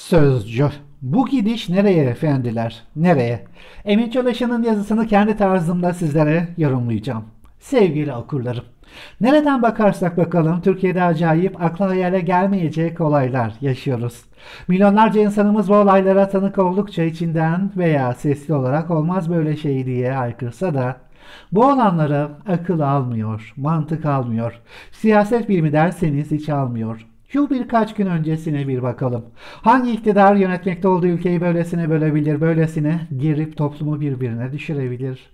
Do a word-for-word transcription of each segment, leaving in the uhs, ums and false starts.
Sözcü. Bu gidiş nereye efendiler? Nereye? Emin Çölaşan'ın yazısını kendi tarzımda sizlere yorumlayacağım. Sevgili okurlarım. Nereden bakarsak bakalım Türkiye'de acayip, akla hayale gelmeyecek olaylar yaşıyoruz. Milyonlarca insanımız bu olaylara tanık oldukça içinden veya sesli olarak olmaz böyle şey diye haykırsa da bu olanlara akıl almıyor, mantık almıyor, siyaset bilimi derseniz hiç almıyor. Şu birkaç gün öncesine bir bakalım. Hangi iktidar yönetmekte olduğu ülkeyi böylesine bölebilir, böylesine girip toplumu birbirine düşürebilir?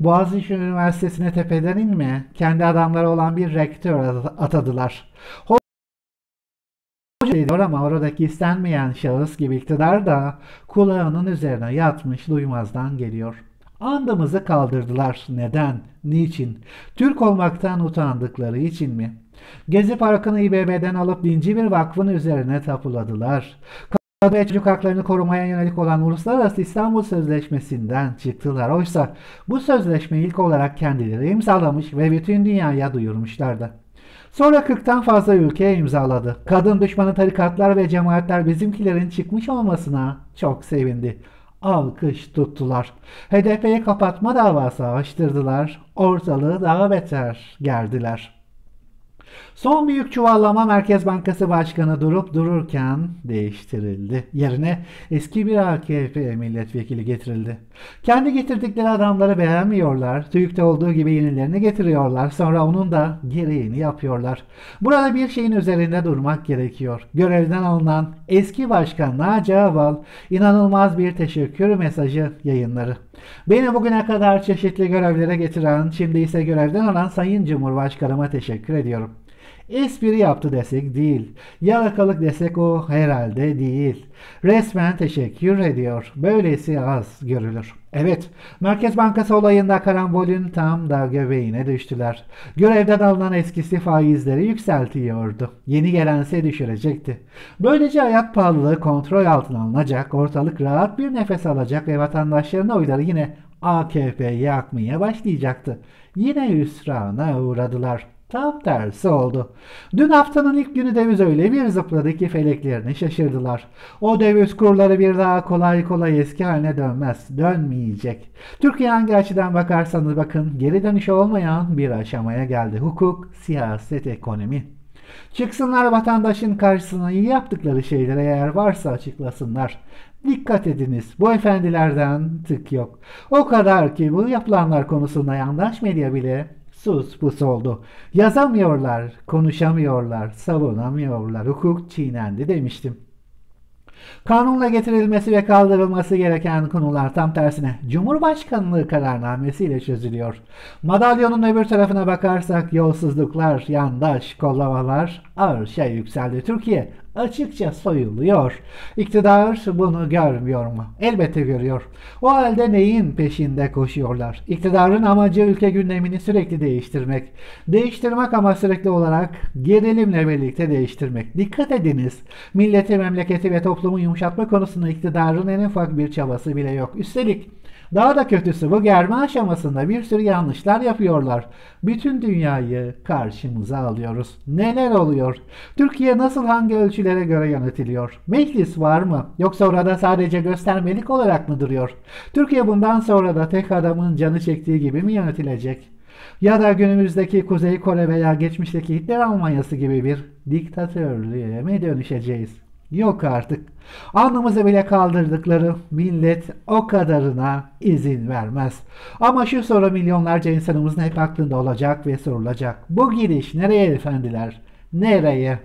Boğaziçi Üniversitesi'ne tepeden inme, kendi adamları olan bir rektör atadılar. Hoca diyor ama oradaki istenmeyen şahıs gibi iktidar da kulağının üzerine yatmış duymazdan geliyor. Andımızı kaldırdılar. Neden? Niçin? Türk olmaktan utandıkları için mi? Gezi Parkı'nı İ B B'den alıp dinci bir vakfın üzerine tapuladılar. Kadın ve çocuk haklarını korumaya yönelik olan Uluslararası İstanbul Sözleşmesi'nden çıktılar. Oysa bu sözleşmeyi ilk olarak kendileri imzalamış ve bütün dünyaya duyurmuşlardı. Sonra kırktan fazla ülke imzaladı. Kadın düşmanı tarikatlar ve cemaatler bizimkilerin çıkmış olmasına çok sevindi. Alkış tuttular. H D P'yi kapatma davası açtırdılar. Ortalığı daha beter gerdiler. Son büyük çuvallama Merkez Bankası Başkanı durup dururken değiştirildi. Yerine eski bir A K P milletvekili getirildi. Kendi getirdikleri adamları beğenmiyorlar. TÜİK'te olduğu gibi yenilerini getiriyorlar. Sonra onun da gereğini yapıyorlar. Burada bir şeyin üzerinde durmak gerekiyor. Görevden alınan eski başkan Naci Ağbal inanılmaz bir teşekkür mesajı yayınları. Beni bugüne kadar çeşitli görevlere getiren, şimdi ise görevden alan Sayın Cumhurbaşkanıma teşekkür ediyorum. Espri yaptı desek değil, yalakalık desek o herhalde değil. Resmen teşekkür ediyor. Böylesi az görülür. Evet, Merkez Bankası olayında karambolün tam da göbeğine düştüler. Görevden alınan eskisi faizleri yükseltiyordu. Yeni gelense düşürecekti. Böylece hayat pahalılığı kontrol altına alınacak, ortalık rahat bir nefes alacak ve vatandaşların oyları yine A K P'ye akmaya başlayacaktı. Yine hüsrana uğradılar. Tam tersi oldu. Dün haftanın ilk günü döviz öyle bir zıpladı ki feleklerini şaşırdılar. O döviz kurları bir daha kolay kolay eski haline dönmez. Dönmeyecek. Türkiye hangi açıdan bakarsanız bakın geri dönüşü olmayan bir aşamaya geldi. Hukuk, siyaset, ekonomi. Çıksınlar vatandaşın karşısına, iyi yaptıkları şeylere eğer varsa açıklasınlar. Dikkat ediniz, bu efendilerden tık yok. O kadar ki bu yapılanlar konusunda yandaş medya bile sus pus oldu. Yazamıyorlar, konuşamıyorlar, savunamıyorlar. Hukuk çiğnendi demiştim. Kanunla getirilmesi ve kaldırılması gereken konular tam tersine Cumhurbaşkanlığı kararnamesiyle çözülüyor. Madalyonun öbür tarafına bakarsak yolsuzluklar, yandaş kollamalar arşa yükseldi. Türkiye açıkça soyuluyor. İktidar bunu görmüyor mu? Elbette görüyor. O halde neyin peşinde koşuyorlar? İktidarın amacı ülke gündemini sürekli değiştirmek. Değiştirmek ama sürekli olarak gerilimle birlikte değiştirmek. Dikkat ediniz. Milleti, memleketi ve toplumu yumuşatma konusunda iktidarın en ufak bir çabası bile yok. Üstelik daha da kötüsü bu germe aşamasında bir sürü yanlışlar yapıyorlar. Bütün dünyayı karşımıza alıyoruz. Neler oluyor? Türkiye nasıl, hangi ölçülere göre yönetiliyor? Meclis var mı? Yoksa orada sadece göstermelik olarak mı duruyor? Türkiye bundan sonra da tek adamın canı çektiği gibi mi yönetilecek? Ya da günümüzdeki Kuzey Kore veya geçmişteki Hitler Almanyası gibi bir diktatörlüğe mi dönüşeceğiz? Yok artık. Alnımızı bile kaldırdıkları millet o kadarına izin vermez. Ama şu soru milyonlarca insanımızın hep aklında olacak ve sorulacak. Bu gidiş nereye efendiler? Nereye?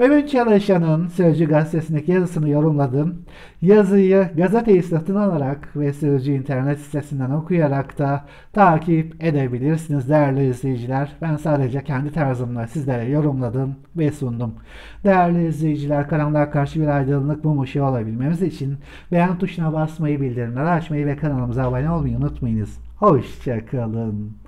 Emin Çölaşan'ın Sözcü gazetesindeki yazısını yorumladım. Yazıyı gazeteyi satın alarak ve Sözcü internet sitesinden okuyarak da takip edebilirsiniz değerli izleyiciler. Ben sadece kendi tarzımla sizlere yorumladım ve sundum. Değerli izleyiciler, karanlığa karşı bir aydınlık mum ışığı olabilmemiz için beğen tuşuna basmayı, bildirimleri açmayı ve kanalımıza abone olmayı unutmayınız. Hoşça kalın.